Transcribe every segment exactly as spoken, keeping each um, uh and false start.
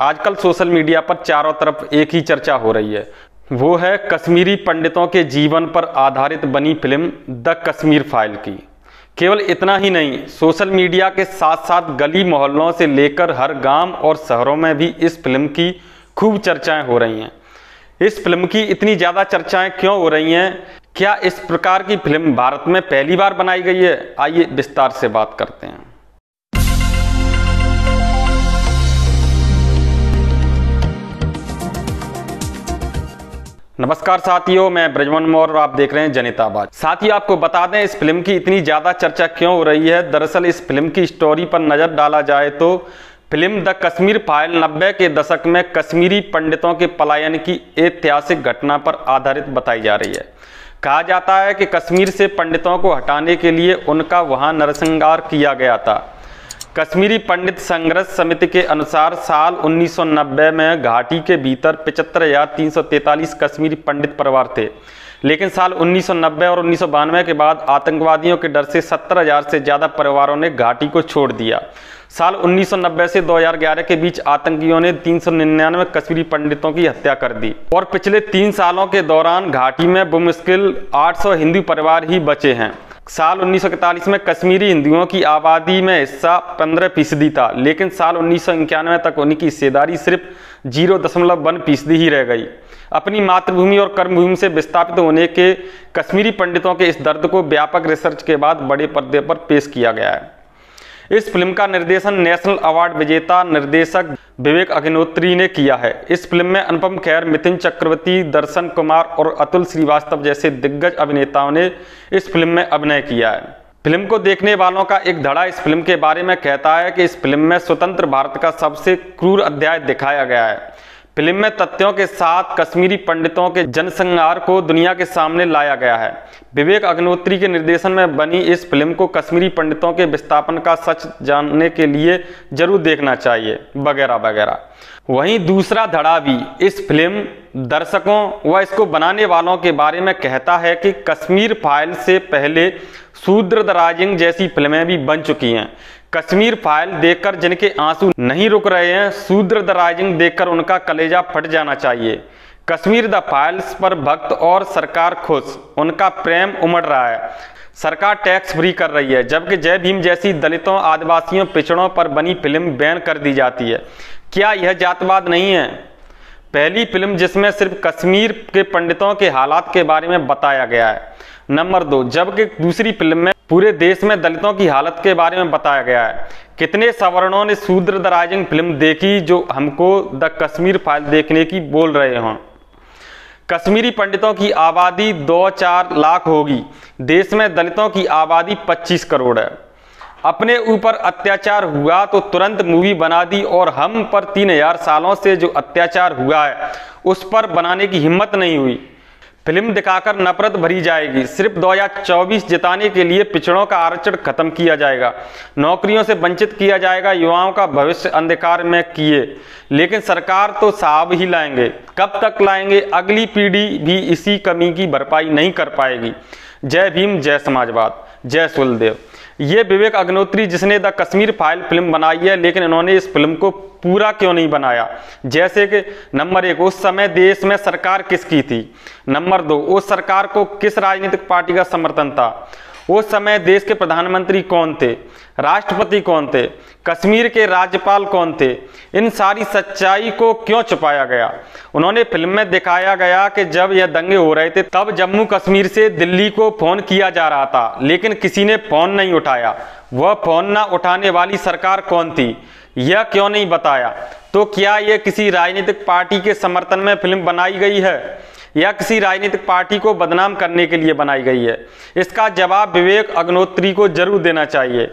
आजकल social media पर चारों तरफ एक ही चर्चा हो रही है, वो है कश्मीरी पंडितों के जीवन पर आधारित बनी फिल्म द कश्मीर फाइल की। केवल इतना ही नहीं, सोशल मीडिया के साथ साथ गली मोहल्लों से लेकर हर गांव और शहरों में भी इस फिल्म की खूब चर्चाएं हो रही हैं। इस फिल्म की इतनी ज़्यादा चर्चाएं क्यों हो रही हैं? क्या इस प्रकार की फिल्म भारत में पहली बार बनाई गई है? आइए विस्तार से बात करते हैं। नमस्कार साथियों, मैं ब्रजमोहन मौर्य, आप देख रहे हैं जनहित आवाज़। साथियों, आपको बता दें इस फिल्म की इतनी ज़्यादा चर्चा क्यों हो रही है। दरअसल इस फिल्म की स्टोरी पर नज़र डाला जाए तो फिल्म द कश्मीर फाइल नब्बे के दशक में कश्मीरी पंडितों के पलायन की ऐतिहासिक घटना पर आधारित बताई जा रही है। कहा जाता है कि कश्मीर से पंडितों को हटाने के लिए उनका वहां नरसंहार किया गया था। कश्मीरी पंडित संघर्ष समिति के अनुसार साल उन्नीस सौ नब्बे में घाटी के भीतर पचहत्तर हजार तीन सौ तैंतालीस कश्मीरी पंडित परिवार थे, लेकिन साल उन्नीस सौ नब्बे और उन्नीस सौ बानवे के बाद आतंकवादियों के डर से सत्तर हजार से ज़्यादा परिवारों ने घाटी को छोड़ दिया। साल उन्नीस सौ नब्बे से दो हज़ार ग्यारह के बीच आतंकियों ने तीन सौ निन्यानवे कश्मीरी पंडितों की हत्या कर दी और पिछले तीन सालों के दौरान घाटी में बमुश्किल आठ सौ हिंदू परिवार ही बचे हैं। साल उन्नीस सौ इकतालीस में कश्मीरी हिंदुओं की आबादी में हिस्सा पंद्रह फीसदी था, लेकिन साल उन्नीस सौ इक्यानवे तक उनकी हिस्सेदारी सिर्फ जीरो दशमलव वन फीसदी ही रह गई। अपनी मातृभूमि और कर्मभूमि से विस्थापित होने के कश्मीरी पंडितों के इस दर्द को व्यापक रिसर्च के बाद बड़े पर्दे पर पेश किया गया है। इस फिल्म का निर्देशन नेशनल अवार्ड विजेता निर्देशक विवेक अग्निहोत्री ने किया है। इस फिल्म में अनुपम खेर, मिथुन चक्रवर्ती, दर्शन कुमार और अतुल श्रीवास्तव जैसे दिग्गज अभिनेताओं ने इस फिल्म में अभिनय किया है। फिल्म को देखने वालों का एक धड़ा इस फिल्म के बारे में कहता है कि इस फिल्म में स्वतंत्र भारत का सबसे क्रूर अध्याय दिखाया गया है। फिल्म में तथ्यों के साथ कश्मीरी पंडितों के जनसंहार को दुनिया के सामने लाया गया है। विवेक अग्निहोत्री के निर्देशन में बनी इस फिल्म को कश्मीरी पंडितों के विस्थापन का सच जानने के लिए जरूर देखना चाहिए, वगैरह वगैरह। वहीं दूसरा धड़ा भी इस फिल्म दर्शकों व इसको बनाने वालों के बारे में कहता है कि कश्मीर फाइल से पहले शूद्र द राइजिंग जैसी फिल्में भी बन चुकी हैं। कश्मीर फाइल देखकर जिनके आंसू नहीं रुक रहे हैं, शूद्र द राइजिंग देखकर उनका कलेजा फट जाना चाहिए। कश्मीर द फाइल्स पर भक्त और सरकार खुश, उनका प्रेम उमड़ रहा है। सरकार टैक्स फ्री कर रही है, जबकि जय भीम जैसी दलितों, आदिवासियों, पिछड़ों पर बनी फिल्म बैन कर दी जाती है। क्या यह जातवाद नहीं है? पहली फिल्म जिसमें सिर्फ कश्मीर के पंडितों के हालात के बारे में बताया गया है। नंबर दो, जबकि दूसरी फिल्म में पूरे देश में दलितों की हालत के बारे में बताया गया है। कितने सवर्णों ने शूद्र द राइजिंग फिल्म देखी जो हमको द कश्मीर फाइल देखने की बोल रहे हों? कश्मीरी पंडितों की आबादी दो चार लाख होगी, देश में दलितों की आबादी पच्चीस करोड़ है। अपने ऊपर अत्याचार हुआ तो तुरंत मूवी बना दी और हम पर तीन हजार सालों से जो अत्याचार हुआ है उस पर बनाने की हिम्मत नहीं हुई। फिल्म दिखाकर नफरत भरी जाएगी। सिर्फ दो हज़ार चौबीस जिताने के लिए पिछड़ों का आरक्षण खत्म किया जाएगा, नौकरियों से वंचित किया जाएगा, युवाओं का भविष्य अंधकार में किए, लेकिन सरकार तो साहब ही लाएंगे। कब तक लाएंगे? अगली पीढ़ी भी इसी कमी की भरपाई नहीं कर पाएगी। जय भीम, जय समाजवाद, जय सुलदेव। ये विवेक अग्निहोत्री जिसने द कश्मीर फाइल फिल्म बनाई है, लेकिन इन्होंने इस फिल्म को पूरा क्यों नहीं बनाया? जैसे कि नंबर एक, उस समय देश में सरकार किसकी थी? नंबर दो, उस सरकार को किस राजनीतिक पार्टी का समर्थन था? उस समय देश के प्रधानमंत्री कौन थे? राष्ट्रपति कौन थे? कश्मीर के राज्यपाल कौन थे? इन सारी सच्चाई को क्यों छुपाया गया? उन्होंने फिल्म में दिखाया गया कि जब यह दंगे हो रहे थे तब जम्मू कश्मीर से दिल्ली को फोन किया जा रहा था, लेकिन किसी ने फोन नहीं उठाया। वह फोन न उठाने वाली सरकार कौन थी, यह क्यों नहीं बताया? तो क्या यह किसी राजनीतिक पार्टी के समर्थन में फिल्म बनाई गई है या किसी राजनीतिक पार्टी को बदनाम करने के लिए बनाई गई है? इसका जवाब विवेक अग्निहोत्री को जरूर देना चाहिए।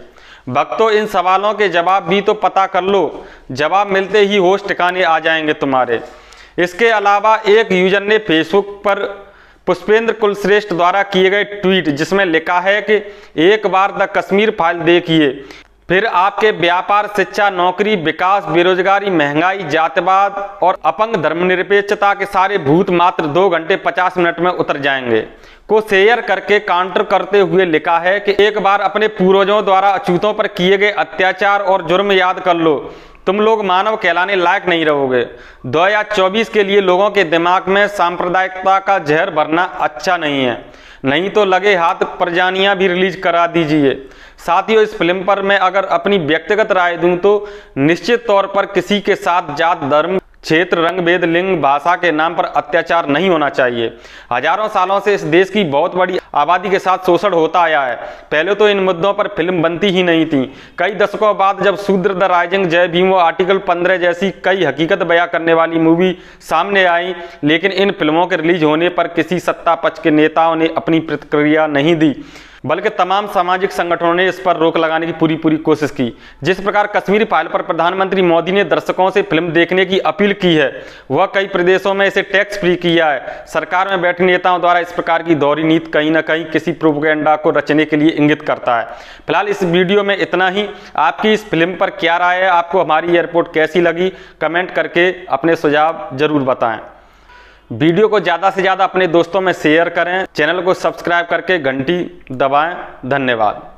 भक्तों, इन सवालों के जवाब भी तो पता कर लो, जवाब मिलते ही होश ठिकाने आ जाएंगे तुम्हारे। इसके अलावा एक यूजर ने फेसबुक पर पुष्पेंद्र कुलश्रेष्ठ द्वारा किए गए ट्वीट जिसमें लिखा है कि एक बार द कश्मीर फाइल देखिए, फिर आपके व्यापार, शिक्षा, नौकरी, विकास, बेरोजगारी, महंगाई, जातिवाद और अपंग धर्मनिरपेक्षता के सारे भूत मात्र दो घंटे पचास मिनट में उतर जाएंगे को शेयर करके काउंटर करते हुए लिखा है कि एक बार अपने पूर्वजों द्वारा अछूतों पर किए गए अत्याचार और जुर्म याद कर लो, तुम लोग मानव कहलाने लायक नहीं रहोगे। दो हज़ार चौबीस के लिए लोगों के दिमाग में सांप्रदायिकता का जहर भरना अच्छा नहीं है, नहीं तो लगे हाथ परजानियां भी रिलीज करा दीजिए। साथियों, इस फिल्म पर मैं अगर अपनी व्यक्तिगत राय दूं तो निश्चित तौर पर किसी के साथ जात, धर्म, क्षेत्र, रंग भेद, लिंग, भाषा के नाम पर अत्याचार नहीं होना चाहिए। हजारों सालों से इस देश की बहुत बड़ी आबादी के साथ शोषण होता आया है। पहले तो इन मुद्दों पर फिल्म बनती ही नहीं थी। कई दशकों बाद जब शूद्र द राइजिंग, जय भीम व आर्टिकल पंद्रह जैसी कई हकीकत बयां करने वाली मूवी सामने आई, लेकिन इन फिल्मों के रिलीज होने पर किसी सत्ता पक्ष के नेताओं ने अपनी प्रतिक्रिया नहीं दी, बल्कि तमाम सामाजिक संगठनों ने इस पर रोक लगाने की पूरी पूरी कोशिश की। जिस प्रकार कश्मीर फाइल पर प्रधानमंत्री मोदी ने दर्शकों से फिल्म देखने की अपील की है, वह कई प्रदेशों में इसे टैक्स फ्री किया है। सरकार में बैठे नेताओं द्वारा इस प्रकार की दोहरी नीति कहीं ना कहीं किसी प्रोपेगेंडा को रचने के लिए इंगित करता है। फिलहाल इस वीडियो में इतना ही। आपकी इस फिल्म पर क्या राय है? आपको हमारी ये रिपोर्ट कैसी लगी? कमेंट करके अपने सुझाव जरूर बताएं। वीडियो को ज़्यादा से ज़्यादा अपने दोस्तों में शेयर करें। चैनल को सब्सक्राइब करके घंटी दबाएं। धन्यवाद।